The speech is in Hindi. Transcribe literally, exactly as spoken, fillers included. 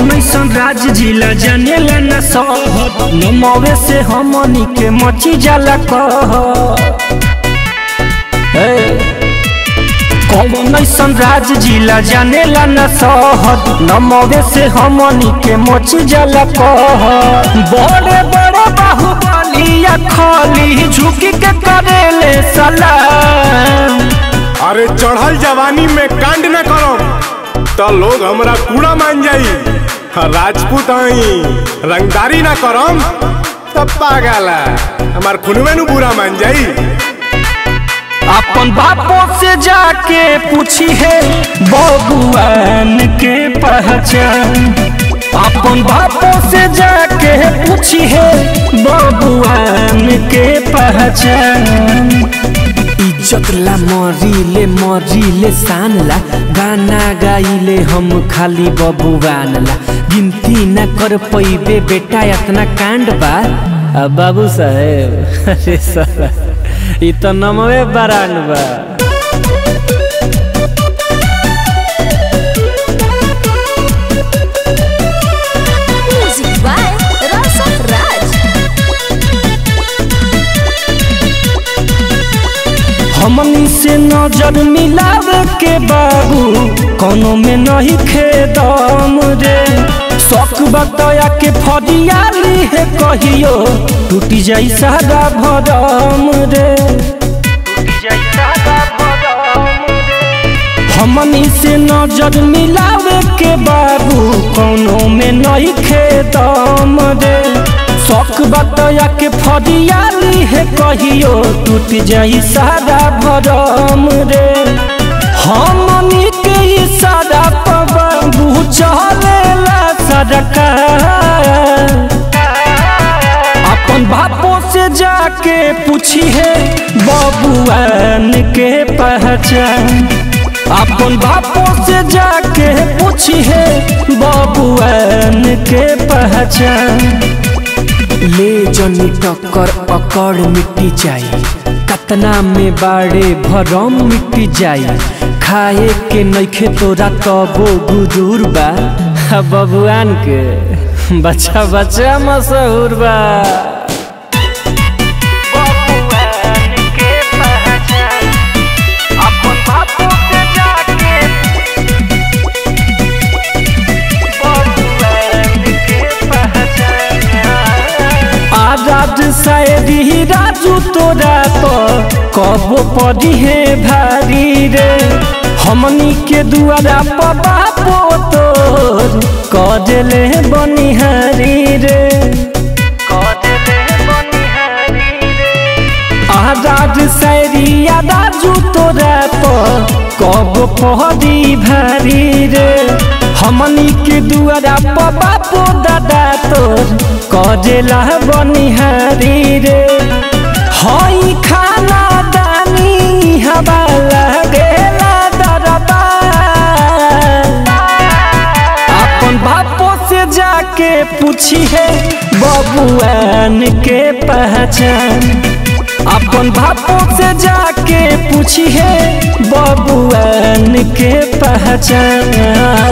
बनैसन राज जिला जानेला न सहत नमवे से हमनी के मची जाला कह कौन राज जिला जानेला न सहत नमवे से हमनी के मची जाला कह बड़े बड़े बाहुबली खाली झुकी के करेले सलाम। अरे चढ़ल जवानी में कांड न करो तो लोग हमरा कूड़ा मान जाई। राजपूत आई रंगदारी ना करम तब पागल हमार खुनवे नु बुरा मान जाई। अपन बापों से जाके पूछी है भगवान के पहचान। अपन बापों से जाके पूछी है भगवान के पहचान। इज्जत ला मरीले मरीले शान ला गाना गाइले हम खाली बबुआन ला। गिनती न कर पैबे बेटा इतना कांड बा बाबू साहेब। अरे साला इ तो नमवे बरान बा। हमनी से नजर मिलावे के बाबू कोनो में नहीं खेदम रे। शौक बताया के फदियाली है कहियो टूटी जाई सादा भदम रे। हमनी से नजर मिलावे के बाबू कोनो में नहीं खेदम रे। शौक बताया के फदियाली है कहियो टूट जाई सादा भरम रे। हमनी के ई सादा पबू चलेला सदका। अपन बापों से जाके पूछी है बबुआन के पहचान। अपन बापों से जाके पूछी है बबुआन के पहचान। ले जनी टक्कर अकड़ मिट्टी जाई कतना में बाड़े भरम मिट्टी जाई। खाए के नइखे तोरा तबो गुजूर बा बबुआन के बच्चा बच्चा मशहूर बा। शायरी राजू तोरा तो कबो पड़ी है भारी रे। हमनी के दुआरा पापो तो कजले बनिहारी रे। आजाद शायरी राजू तोरा तो कबो पड़ी भारी रे। हमनी के दुआरा पापो दादा तो कजला बनिहारी रे। हई खाना दानी हवाला गेला दरबार। अपन बापों से जाके पूछी है बबुआन के पहचान। अपन बापों से जाके पूछी है बबुआन के पहचान।